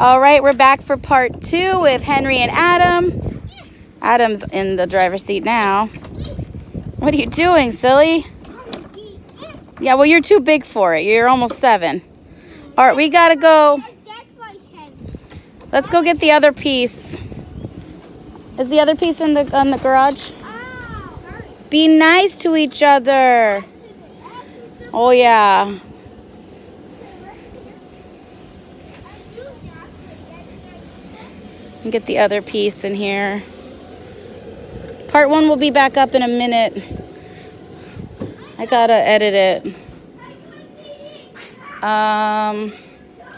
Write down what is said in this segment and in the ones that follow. All right, we're back for part two with Henry and Adam. Adam's in the driver's seat now. What are you doing, silly? Yeah, well, you're too big for it. You're almost 7. All right, we gotta go. Let's go get the other piece. Is the other piece in the garage? Be nice to each other. Oh, yeah. And get the other piece in here. Part 1 will be back up in a minute. I gotta edit it.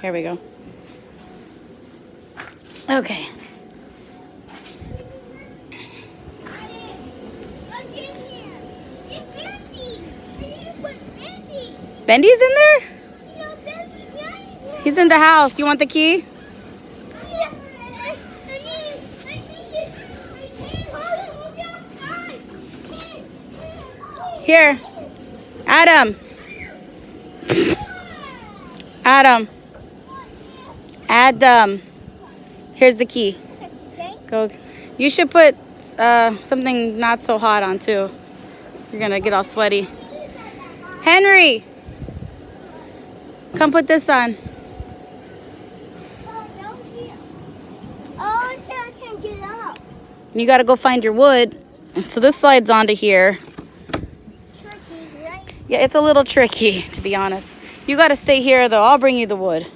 Here we go. Okay. Bendy's in there? He's in the house. You want the key? Here. Adam. Adam. Adam. Here's the key. Go. You should put something not so hot on too. You're gonna get all sweaty. Henry. Come put this on. Oh, so I can get up. You gotta go find your wood. So this slides onto here. Tricky, right? Yeah, it's a little tricky, to be honest. You gotta stay here, though. I'll bring you the wood.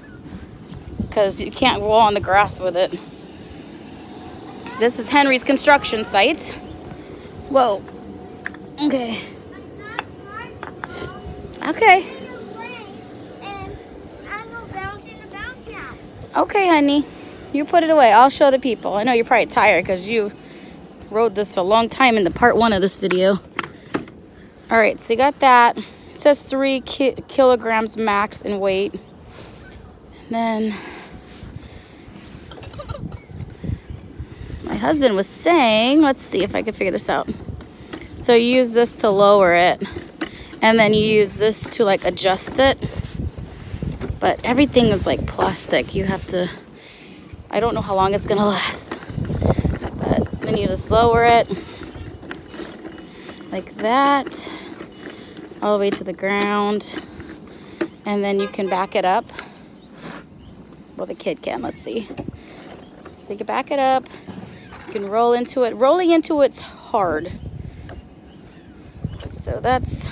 Because you can't roll on the grass with it. This is Henry's construction site. Whoa. Okay. Okay. Okay, honey, you put it away. I'll show the people. I know you're probably tired because you rode this for a long time in the part 1 of this video. All right, so you got that. It says 3 kilograms max in weight. And then my husband was saying, let's see if I can figure this out. So you use this to lower it, and then you use this to like adjust it. But everything is like plastic. You have to, I don't know how long it's gonna last. But then you just lower it like that, all the way to the ground. And then you can back it up. Well, the kid can, let's see. So you can back it up, you can roll into it. Rolling into it's hard. So that's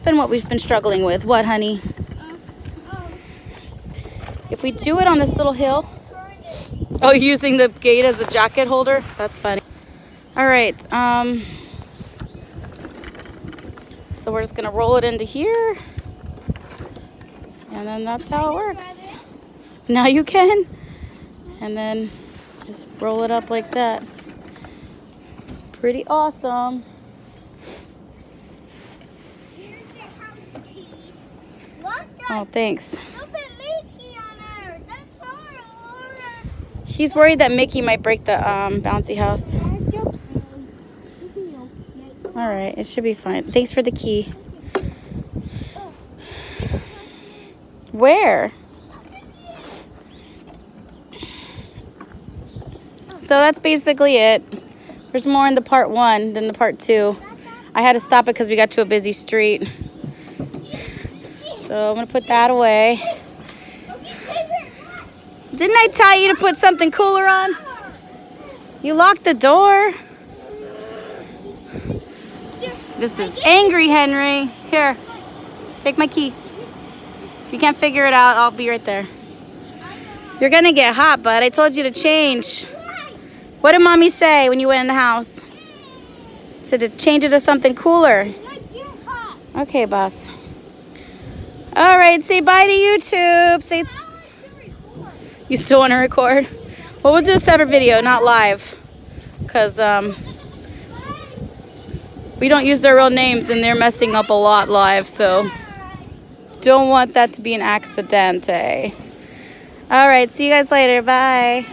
been what we've been struggling with. What, honey? If we do it on this little hill, oh, using the gate as a jacket holder, that's funny. All right, so we're just gonna roll it into here, and then that's how it works. Now you can, and then just roll it up like that. Pretty awesome. Oh, thanks. He's worried that Mickey might break the bouncy house. All right, it should be fine. Thanks for the key. Where? So that's basically it. There's more in the part 1 than the part 2. I had to stop it because we got to a busy street. So I'm gonna put that away. Didn't I tell you to put something cooler on? You locked the door. This is angry Henry. Here, take my key. If you can't figure it out, I'll be right there. You're gonna get hot, bud. I told you to change. What did mommy say when you went in the house? I said to change it to something cooler. Okay, boss. All right, say bye to YouTube. Say. You still want to record? Well, we'll do a separate video, not live. Because we don't use their real names and they're messing up a lot live. So don't want that to be an accidente. All right, see you guys later. Bye.